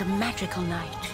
a magical night.